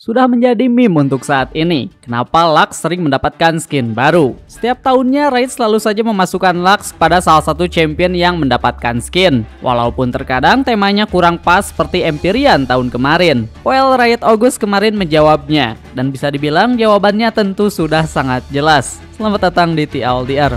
Sudah menjadi meme untuk saat ini, kenapa Lux sering mendapatkan skin baru. Setiap tahunnya Riot selalu saja memasukkan Lux pada salah satu champion yang mendapatkan skin. Walaupun terkadang temanya kurang pas seperti Empyrean tahun kemarin. Well, Riot August kemarin menjawabnya, dan bisa dibilang jawabannya tentu sudah sangat jelas. Selamat datang di TLDR.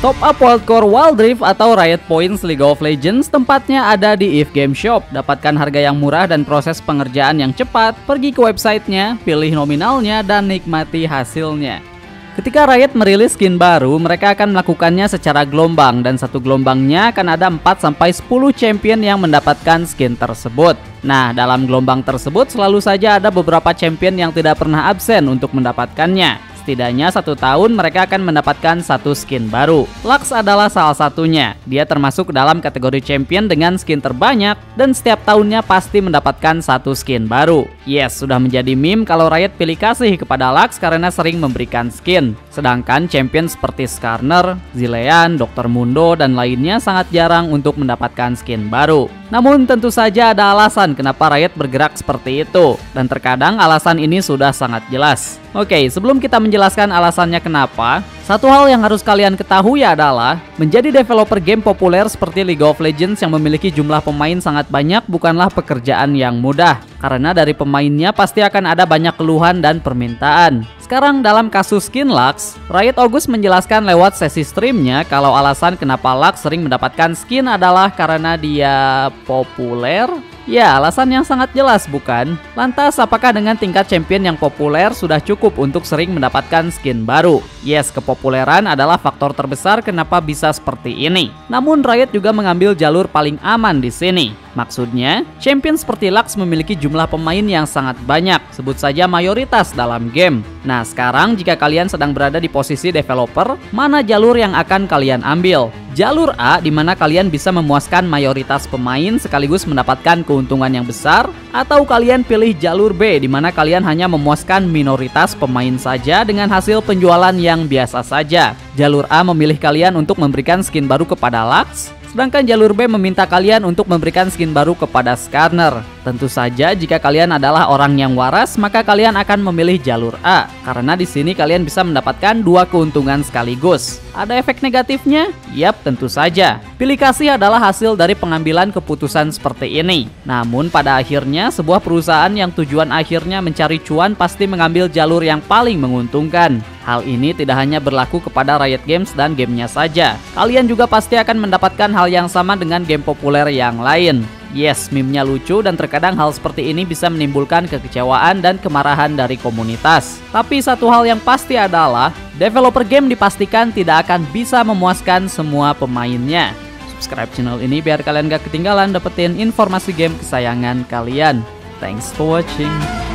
Top up wildcard Wild Rift atau Riot Points League of Legends tempatnya ada di IF Game Shop. Dapatkan harga yang murah dan proses pengerjaan yang cepat. Pergi ke websitenya, pilih nominalnya, dan nikmati hasilnya. Ketika Riot merilis skin baru, mereka akan melakukannya secara gelombang. Dan satu gelombangnya akan ada 4-10 champion yang mendapatkan skin tersebut. Nah, dalam gelombang tersebut selalu saja ada beberapa champion yang tidak pernah absen untuk mendapatkannya. Setidaknya satu tahun mereka akan mendapatkan satu skin baru. Lux adalah salah satunya. Dia termasuk dalam kategori champion dengan skin terbanyak dan setiap tahunnya pasti mendapatkan satu skin baru. Yes, sudah menjadi meme kalau Riot pilih kasih kepada Lux karena sering memberikan skin. Sedangkan champion seperti Skarner, Zilean, Dr. Mundo, dan lainnya sangat jarang untuk mendapatkan skin baru. Namun tentu saja ada alasan kenapa Riot bergerak seperti itu. Dan terkadang alasan ini sudah sangat jelas. Oke, sebelum kita menjelaskan alasannya kenapa, satu hal yang harus kalian ketahui adalah menjadi developer game populer seperti League of Legends yang memiliki jumlah pemain sangat banyak bukanlah pekerjaan yang mudah. Karena dari pemainnya pasti akan ada banyak keluhan dan permintaan. Sekarang dalam kasus skin Lux, Riot August menjelaskan lewat sesi streamnya kalau alasan kenapa Lux sering mendapatkan skin adalah karena dia populer. Ya, alasan yang sangat jelas bukan? Lantas apakah dengan tingkat champion yang populer sudah cukup untuk sering mendapatkan skin baru? Yes, kepopuleran adalah faktor terbesar kenapa bisa seperti ini. Namun Riot juga mengambil jalur paling aman di sini. Maksudnya, champion seperti Lux memiliki jumlah pemain yang sangat banyak, sebut saja mayoritas dalam game. Nah, sekarang jika kalian sedang berada di posisi developer, mana jalur yang akan kalian ambil? Jalur A, di mana kalian bisa memuaskan mayoritas pemain sekaligus mendapatkan keuntungan yang besar, atau kalian pilih jalur B, di mana kalian hanya memuaskan minoritas pemain saja dengan hasil penjualan yang biasa saja. Jalur A memilih kalian untuk memberikan skin baru kepada Lux, sedangkan jalur B meminta kalian untuk memberikan skin baru kepada Skarner. Tentu saja jika kalian adalah orang yang waras, maka kalian akan memilih jalur A. Karena di sini kalian bisa mendapatkan dua keuntungan sekaligus. Ada efek negatifnya? Yap, tentu saja. Pilih kasih adalah hasil dari pengambilan keputusan seperti ini. Namun pada akhirnya, sebuah perusahaan yang tujuan akhirnya mencari cuan pasti mengambil jalur yang paling menguntungkan. Hal ini tidak hanya berlaku kepada Riot Games dan gamenya saja. Kalian juga pasti akan mendapatkan hal yang sama dengan game populer yang lain. Yes, meme-nya lucu dan terkadang hal seperti ini bisa menimbulkan kekecewaan dan kemarahan dari komunitas. Tapi satu hal yang pasti adalah, developer game dipastikan tidak akan bisa memuaskan semua pemainnya. Subscribe channel ini biar kalian gak ketinggalan dapetin informasi game kesayangan kalian. Thanks for watching.